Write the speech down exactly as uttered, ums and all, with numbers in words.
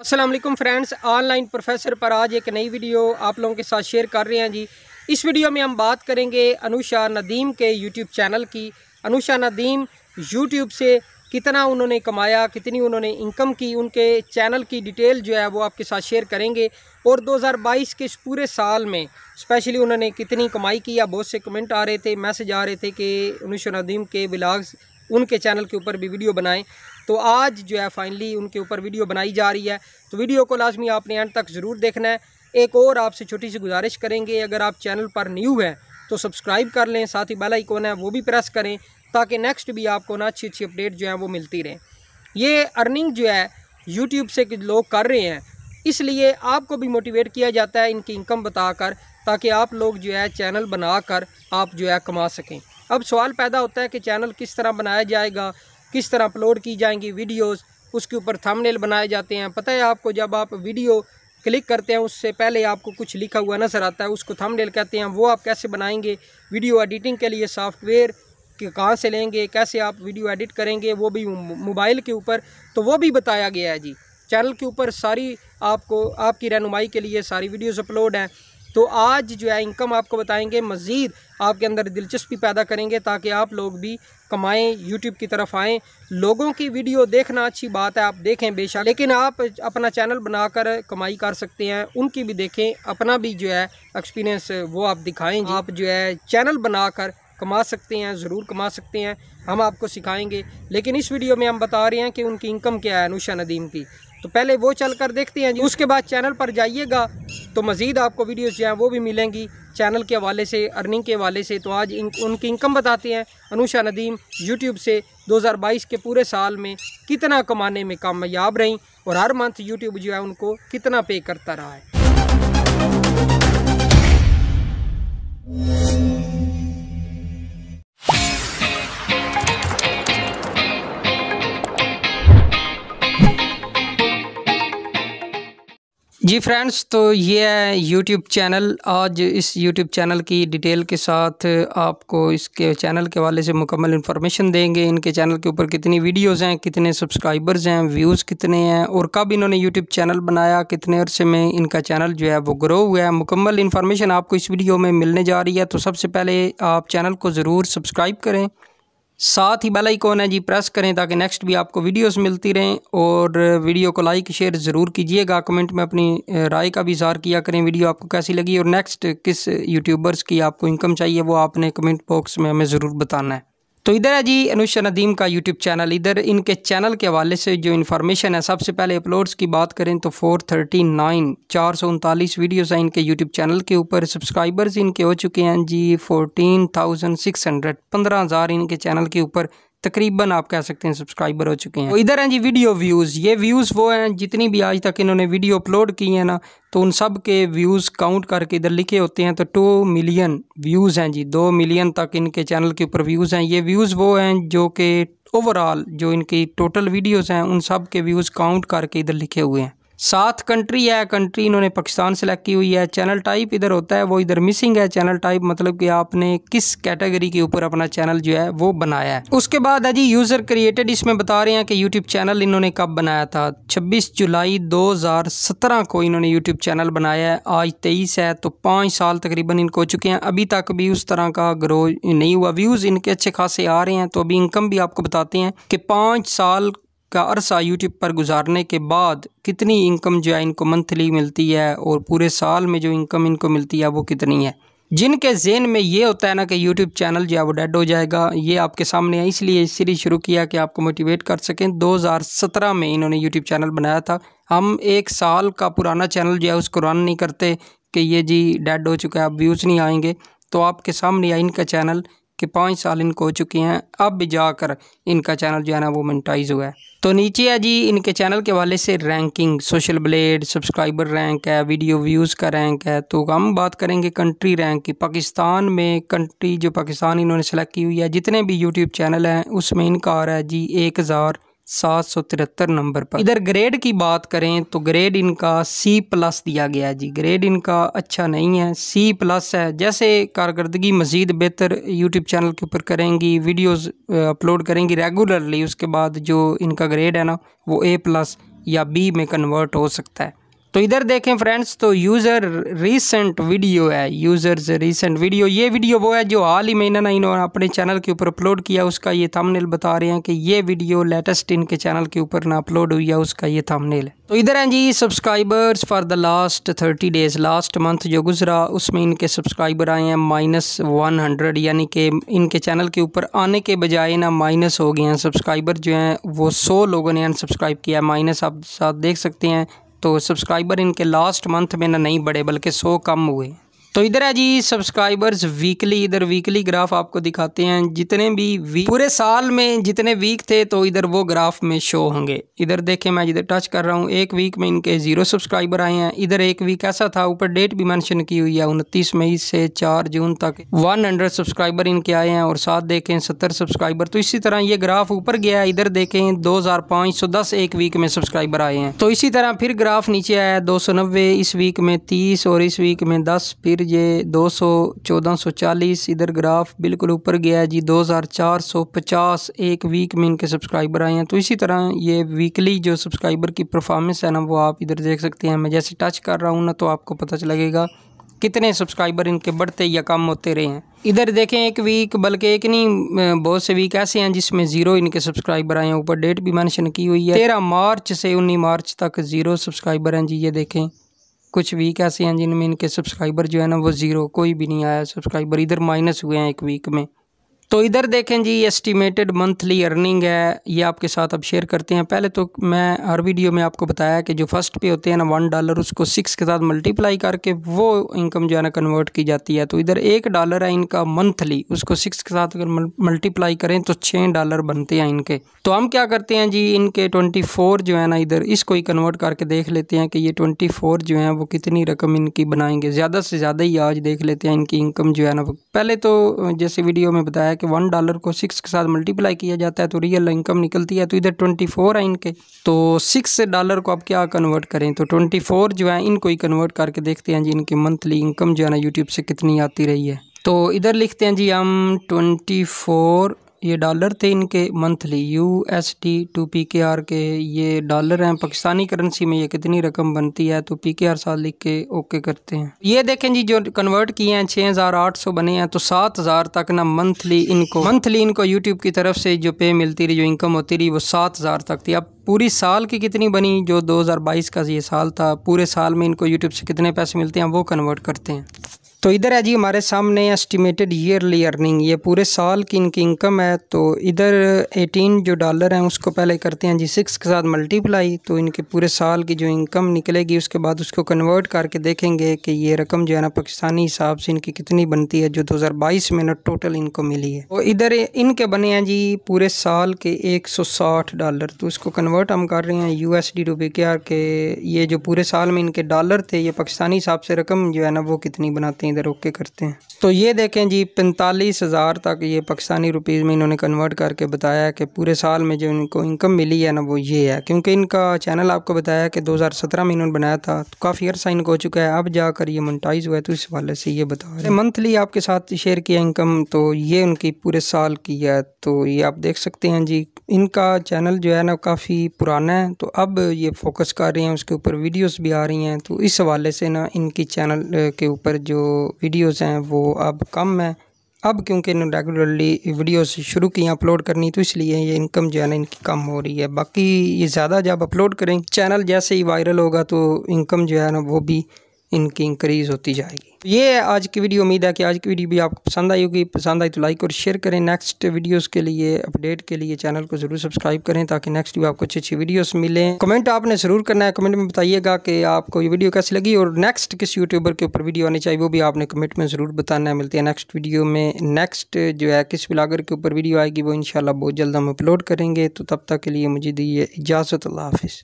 अस्सलाम वालेकुम friends, online professor पर आज एक नई वीडियो आप लोगों के साथ शेयर कर रहे हैं जी। इस वीडियो में हम बात करेंगे अनुषा नदीम के यूट्यूब चैनल की। अनुषा नदीम यूट्यूब से कितना उन्होंने कमाया, कितनी उन्होंने इनकम की, उनके चैनल की डिटेल जो है वो आपके साथ शेयर करेंगे। और दो हज़ार बाईस के इस पूरे साल में स्पेशली उन्होंने कितनी कमाई की, या बहुत से कमेंट आ रहे थे, मैसेज आ रहे थे कि अनुषा नदीम के ब्लॉग्स उनके चैनल के ऊपर भी वीडियो बनाएं। तो आज जो है फाइनली उनके ऊपर वीडियो बनाई जा रही है, तो वीडियो को लाजमी आपने एंड तक ज़रूर देखना है। एक और आपसे छोटी सी गुजारिश करेंगे, अगर आप चैनल पर न्यू हैं तो सब्सक्राइब कर लें, साथ ही बेल आइकॉन है वो भी प्रेस करें, ताकि नेक्स्ट भी आपको ना अच्छी अच्छी अपडेट जो है वो मिलती रहे। ये अर्निंग जो है यूट्यूब से कुछ लोग कर रहे हैं, इसलिए आपको भी मोटिवेट किया जाता है इनकी इनकम बताकर, ताकि आप लोग जो है चैनल बनाकर आप जो है कमा सकें। अब सवाल पैदा होता है कि चैनल किस तरह बनाया जाएगा, किस तरह अपलोड की जाएंगी वीडियोस, उसके ऊपर थंबनेल बनाए जाते हैं। पता है आपको, जब आप वीडियो क्लिक करते हैं उससे पहले आपको कुछ लिखा हुआ नज़र आता है, उसको थंबनेल कहते हैं। वो आप कैसे बनाएंगे, वीडियो एडिटिंग के लिए सॉफ्टवेयर कहाँ से लेंगे, कैसे आप वीडियो एडिट करेंगे, वो भी मोबाइल के ऊपर, तो वो भी बताया गया है जी। चैनल के ऊपर सारी आपको आपकी रहनुमाई के लिए सारी वीडियोज़ अपलोड हैं। तो आज जो है इनकम आपको बताएंगे, मज़ीद आपके अंदर दिलचस्पी पैदा करेंगे, ताकि आप लोग भी कमाएं, यूट्यूब की तरफ आएं। लोगों की वीडियो देखना अच्छी बात है, आप देखें बेशक, लेकिन आप अपना चैनल बनाकर कमाई कर सकते हैं। उनकी भी देखें, अपना भी जो है एक्सपीरियंस वो आप दिखाएं। आप जो है चैनल बनाकर कमा सकते हैं, ज़रूर कमा सकते हैं, हम आपको सिखाएंगे। लेकिन इस वीडियो में हम बता रहे हैं कि उनकी इनकम क्या है अनुषा नदीम की। तो पहले वो चल कर देखते हैं जी, उसके बाद चैनल पर जाइएगा तो मज़ीद आपको वीडियोस जो हैं वो भी मिलेंगी चैनल के हवाले से, अर्निंग के हवाले से। तो आज इन, उनकी इनकम बताते हैं। अनुषा नदीम यूट्यूब से दो हज़ार बाईस के पूरे साल में कितना कमाने में कामयाब रहीं, और हर मंथ यूट्यूब जो है उनको कितना पे करता रहा है। जी फ्रेंड्स, तो ये है यूट्यूब चैनल। आज इस यूट्यूब चैनल की डिटेल के साथ आपको इसके चैनल के हवाले से मुकम्मल इन्फॉर्मेशन देंगे। इनके चैनल के ऊपर कितनी वीडियोस हैं, कितने सब्सक्राइबर्स हैं, व्यूज़ कितने हैं, और कब इन्होंने यूट्यूब चैनल बनाया, कितने अरसे में इनका चैनल जो है वो ग्रो हुआ है, मुकम्मल इन्फॉर्मेशन आपको इस वीडियो में मिलने जा रही है। तो सबसे पहले आप चैनल को ज़रूर सब्सक्राइब करें, साथ ही बेल आइकॉन है जी प्रेस करें, ताकि नेक्स्ट भी आपको वीडियोस मिलती रहें। और वीडियो को लाइक शेयर ज़रूर कीजिएगा, कमेंट में अपनी राय का भी इज़हार किया करें, वीडियो आपको कैसी लगी और नेक्स्ट किस यूट्यूबर्स की आपको इनकम चाहिए वो आपने कमेंट बॉक्स में हमें ज़रूर बताना है। तो इधर है जी अनुषा नदीम का यूट्यूब चैनल। इधर इनके चैनल के हवाले से जो इन्फॉर्मेशन है, सबसे पहले अपलोड्स की बात करें तो फोर थर्टी नाइन, चार सौ उनतालीस वीडियोज़ हैं इनके यूट्यूब चैनल के ऊपर। सब्सक्राइबर्स इनके हो चुके हैं जी फोर्टीन थाउजेंड सिक्स हंड्रेड, पंद्रह हज़ार इनके चैनल के ऊपर तकरीबन आप कह सकते हैं सब्सक्राइबर हो चुके हैं। तो इधर हैं जी वीडियो व्यूज़। ये व्यूज़ वो हैं जितनी भी आज तक इन्होंने वीडियो अपलोड की है ना, तो उन सब के व्यूज़ काउंट करके इधर लिखे होते हैं। तो टू मिलियन व्यूज़ हैं जी, दो मिलियन तक इनके चैनल के ऊपर व्यूज़ हैं। ये व्यूज़ वो हैं जो कि ओवरऑल जो इनकी टोटल वीडियोज़ हैं उन सब के व्यूज़ काउंट करके इधर लिखे हुए हैं। सात कंट्री है, कंट्री इन्होंने पाकिस्तान सेलेक्ट की हुई है। चैनल टाइप इधर होता है वो इधर मिसिंग है। चैनल टाइप मतलब कि आपने किस कैटेगरी के ऊपर अपना चैनल जो है वो बनाया है। उसके बाद है जी यूज़र क्रिएटेड। इसमें बता रहे हैं कि यूट्यूब चैनल इन्होंने कब बनाया था। छब्बीस जुलाई दो हज़ार सत्रह को इन्होंने यूट्यूब चैनल बनाया है, आज तेईस है, तो पाँच साल तकरीबन इनको हो चुके हैं। अभी तक भी उस तरह का ग्रो नहीं हुआ, व्यूज़ इनके अच्छे खासे आ रहे हैं। तो अभी इनकम भी आपको बताते हैं कि पाँच साल का अरसा यूट्यूब पर गुजारने के बाद कितनी इनकम जो है इनको मंथली मिलती है, और पूरे साल में जो इनकम इनको मिलती है वो कितनी है। जिनके जेन में ये होता है ना कि यूट्यूब चैनल जो है वो डेड हो जाएगा, ये आपके सामने है, इसलिए इस सीरीज़ शुरू किया कि आपको मोटिवेट कर सकें। दो हज़ार सत्रह में इन्होंने यूट्यूब चैनल बनाया था। हम एक साल का पुराना चैनल जो है उसको रन नहीं करते कि ये जी डेड हो चुका है, अब व्यूज़ नहीं आएंगे। तो आपके सामने है इनका चैनल कि पाँच साल इनको हो चुके हैं, अब जाकर इनका चैनल जो है ना वो मोनेटाइज हुआ है। तो नीचे है जी इनके चैनल के हवाले से ranking, social blade, subscriber rank है, वीडियो व्यूज़ का रैंक है। तो हम बात करेंगे कंट्री रैंक की। पाकिस्तान में कंट्री जो पाकिस्तान इन्होंने सेलेक्ट की हुई है, जितने भी यूट्यूब चैनल हैं उसमें इनका आ रहा है जी एक हज़ार सात सौ तिहत्तर नंबर पर। इधर ग्रेड की बात करें तो ग्रेड इनका सी प्लस दिया गया है जी। ग्रेड इनका अच्छा नहीं है, सी प्लस है। जैसे कारकर्दगी मज़ीद बेहतर यूट्यूब चैनल के ऊपर करेंगी, वीडियोस अपलोड करेंगी रेगुलरली, उसके बाद जो इनका ग्रेड है ना वो ए प्लस या बी में कन्वर्ट हो सकता है। तो इधर देखें फ्रेंड्स, तो यूज़र रिसेंट वीडियो है, यूज़र्स रिसेंट वीडियो, ये वीडियो वो है जो हाल ही में ना इन्होंने अपने चैनल के ऊपर अपलोड किया, उसका ये थंबनेल बता रहे हैं कि ये वीडियो लेटेस्ट इनके चैनल के ऊपर ना अपलोड हुई है, उसका ये थंबनेल है। तो इधर हैं जी subscribers for the last thirty days, last month जो गुजरा उसमें इनके सब्सक्राइबर आए हैं माइनस वन हंड्रेड यानी कि इनके चैनल के ऊपर आने के बजाय ना माइनस हो गए हैं सब्सक्राइबर जो हैं वो सौ लोगों ने अनसब्सक्राइब किया है, माइनस आप साथ देख सकते हैं। तो सब्सक्राइबर इनके लास्ट मंथ में ना नहीं बढ़े बल्कि सौ कम हुए। तो इधर है जी सब्सक्राइबर्स वीकली, इधर वीकली ग्राफ आपको दिखाते हैं, जितने भी वीक पूरे साल में जितने वीक थे तो इधर वो ग्राफ में शो होंगे। इधर देखें, मैं जिधर टच कर रहा हूँ, एक वीक में इनके ज़ीरो सब्सक्राइबर आए हैं। इधर एक वीक ऐसा था, ऊपर डेट भी मेंशन की हुई है, उनतीस मई से चार जून तक वन हंड्रेड सब्सक्राइबर इनके आए हैं और साथ देखें सत्तर सब्सक्राइबर। तो इसी तरह ये ग्राफ ऊपर गया। इधर देखें दो हज़ार पाँच सौ दस एक वीक में सब्सक्राइबर आए हैं। तो इसी तरह फिर ग्राफ नीचे आया, दो सौ नब्बे इस वीक में, तीस और इस वीक में दस, फिर ये दो सौ चौदह सौ चालीस। इधर ग्राफ बिल्कुल ऊपर गया जी, दो हज़ार चार सौ पचास एक वीक में इनके सब्सक्राइबर आए हैं। तो इसी तरह ये वीकली जो सब्सक्राइबर की परफॉर्मेंस है ना वो आप इधर देख सकते हैं। मैं जैसे टच कर रहा हूँ ना तो आपको पता चलेगा कितने सब्सक्राइबर इनके बढ़ते या कम होते रहे हैं। इधर देखें एक वीक, बल्कि एक नहीं बहुत से वीक ऐसे हैं जिसमें ज़ीरो इनके सब्सक्राइबर आए हैं, ऊपर डेट भी मेंशन की हुई है। तेरह मार्च से उन्नीस मार्च तक ज़ीरो सब्सक्राइबर हैं जी। ये देखें कुछ वीक ऐसे हैं जिनमें इनके सब्सक्राइबर जो है ना वो ज़ीरो, कोई भी नहीं आया सब्सक्राइबर, इधर माइनस हुए हैं एक वीक में। तो इधर देखें जी एस्टिमेटेड मंथली अर्निंग है, ये आपके साथ अब शेयर करते हैं। पहले तो मैं हर वीडियो में आपको बताया कि जो फर्स्ट पे होते हैं ना वन डॉलर, उसको सिक्स के साथ मल्टीप्लाई करके वो इनकम जो है ना कन्वर्ट की जाती है। तो इधर एक डॉलर है इनका मंथली, उसको सिक्स के साथ अगर मल्टीप्लाई करें तो छः डॉलर बनते हैं इनके। तो हम क्या करते हैं जी, इनके ट्वेंटी फोर जो है ना इधर इसको ही कन्वर्ट करके देख लेते हैं कि ये ट्वेंटी फोर जो है वो कितनी रकम इनकी बनाएंगे, ज़्यादा से ज़्यादा ही आज देख लेते हैं इनकी इनकम जो है ना। पहले तो जैसे वीडियो में बताया कि वन डॉलर को सिक्स के साथ मल्टीप्लाई किया जाता है तो रियल इनकम निकलती है। तो इधर ट्वेंटी फोर है इनके, तो सिक्स डॉलर को आप क्या कन्वर्ट करें, तो ट्वेंटी फोर जो है इनको ही कन्वर्ट करके देखते हैं जी इनकी मंथली इनकम जो है ना यूट्यूब से कितनी आती रही है। तो इधर लिखते हैं जी हम ट्वेंटी फोर, ये डॉलर थे इनके monthly, U S D to P K R के ये डॉलर हैं, पाकिस्तानी करेंसी में ये कितनी रकम बनती है, तो पी के आर साथ लिख के ओके करते हैं। ये देखें जी जो कन्वर्ट किए हैं छः हज़ार आठ सौ बने हैं। तो सात हज़ार तक ना मंथली इनको मंथली इनको यूट्यूब की तरफ से जो पे मिलती रही, जो इनकम होती रही वो सात हज़ार तक थी। अब पूरी साल की कितनी बनी, जो दो हज़ार बाईस का ये साल था, पूरे साल में इनको यूट्यूब से कितने पैसे मिलते हैं वो कन्वर्ट करते हैं। तो इधर है जी हमारे सामने एस्टिमेटेड ईयरली अर्निंग, ये पूरे साल की इनकी इनकम है। तो इधर अठारह जो डॉलर हैं उसको पहले करते हैं जी सिक्स के साथ मल्टीप्लाई, तो इनके पूरे साल की जो इनकम निकलेगी उसके बाद उसको कन्वर्ट करके देखेंगे कि ये रकम जो है ना पाकिस्तानी हिसाब से इनकी कितनी बनती है, जो दो हज़ार बाईस में ना टोटल इनको मिली है। और इधर इनके बने हैं जी पूरे साल के एक सौ साठ डॉलर, तो उसको कन्वर्ट हम कर रहे हैं यू एस डी रुपये के आर के, ये जो पूरे साल में इनके डॉलर थे ये पाकिस्तानी हिसाब से रकम जो है ना वो कितनी बनाते हैं, इधर ओके करते हैं। तो ये देखें जी पैंतालीस हज़ार तक ये पाकिस्तानी रुपीज़ में इन्होंने कन्वर्ट करके बताया कि पूरे साल में जो इनको इनकम मिली है ना वो ये है, क्योंकि इनका चैनल आपको बताया कि दो हज़ार सत्रह में इन्होंने बनाया था, तो काफ़ी अर्सा इनको हो चुका है, अब जाकर ये मोनेटाइज हुआ है। तो इस हवाले से ये बता रहे हैं मंथली आपके साथ शेयर किया इनकम, तो ये उनकी पूरे साल की है। तो ये आप देख सकते हैं जी इनका चैनल जो है ना काफ़ी पुराना है, तो अब ये फोकस कर रहे हैं, उसके ऊपर वीडियोज़ भी आ रही हैं। तो इस हवाले से ना इनकी चैनल के ऊपर जो वीडियोस हैं वो अब कम है, अब क्योंकि इन्होंने रेगुलरली वीडियोस शुरू की अपलोड करनी, तो इसलिए ये इनकम जो है ना इनकी कम हो रही है। बाकी ये ज़्यादा जब अपलोड करें, चैनल जैसे ही वायरल होगा तो इनकम जो है ना वो भी इनकी इंक्रीज़ होती जाएगी। तो ये आज की वीडियो, उम्मीद है कि आज की वीडियो भी आपको पसंद आई होगी, पसंद आई तो लाइक और शेयर करें। नेक्स्ट वीडियोस के लिए अपडेट के लिए चैनल को ज़रूर सब्सक्राइब करें ताकि नेक्स्ट भी आपको अच्छी अच्छी वीडियोस मिलें। कमेंट आपने ज़रूर करना है, कमेंट में बताइएगा कि आपको ये वीडियो कैसी लगी और नेक्स्ट किस यूट्यूबर के ऊपर वीडियो आनी चाहिए वो भी आपने कमेंट में ज़रूर बताना है। मिलते हैं नेक्स्ट वीडियो में, नेक्स्ट जो है किस ब्लॉगर के ऊपर वीडियो आएगी वो इंशाल्लाह बहुत जल्द हम अपलोड करेंगे। तो तब तक के लिए मुझे दीजिए इजाज़त, अल्लाह हाफिज़।